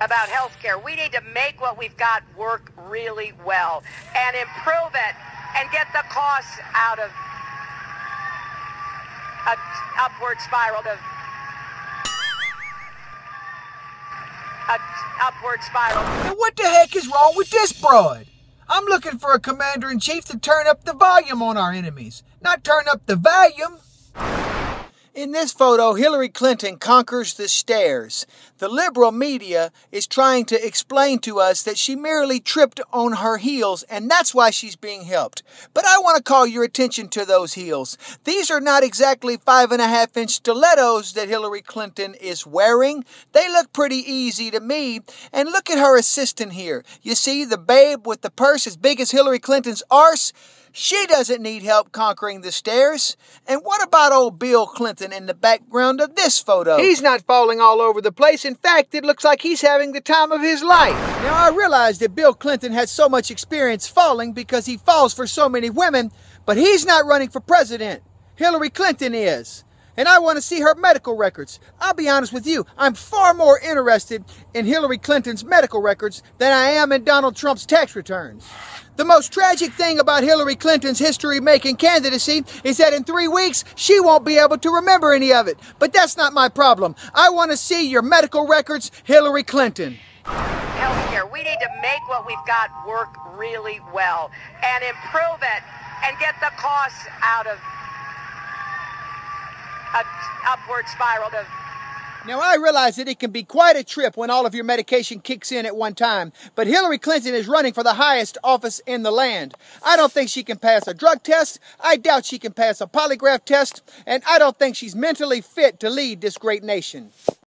about health care. We need to make what we've got work really well and improve it and get the costs out of an upward spiral to an upward spiral. And what the heck is wrong with this broad? I'm looking for a commander-in-chief to turn up the volume on our enemies, not turn up the volume. In this photo, Hillary Clinton conquers the stairs. The liberal media is trying to explain to us that she merely tripped on her heels, and that's why she's being helped. But I want to call your attention to those heels. These are not exactly 5.5-inch stilettos that Hillary Clinton is wearing. They look pretty easy to me. And look at her assistant here. You see the babe with the purse as big as Hillary Clinton's arse? She doesn't need help conquering the stairs. And what about old Bill Clinton in the background of this photo? He's not falling all over the place. In fact, it looks like he's having the time of his life. Now, I realize that Bill Clinton has so much experience falling because he falls for so many women, but he's not running for president. Hillary Clinton is. And I want to see her medical records. I'll be honest with you, I'm far more interested in Hillary Clinton's medical records than I am in Donald Trump's tax returns. The most tragic thing about Hillary Clinton's history-making candidacy is that in 3 weeks, she won't be able to remember any of it. But that's not my problem. I want to see your medical records, Hillary Clinton. Healthcare, we need to make what we've got work really well and improve it and get the costs out of an upward spiral to... Now, I realize that it can be quite a trip when all of your medication kicks in at one time, but Hillary Clinton is running for the highest office in the land. I don't think she can pass a drug test. I doubt she can pass a polygraph test. And I don't think she's mentally fit to lead this great nation.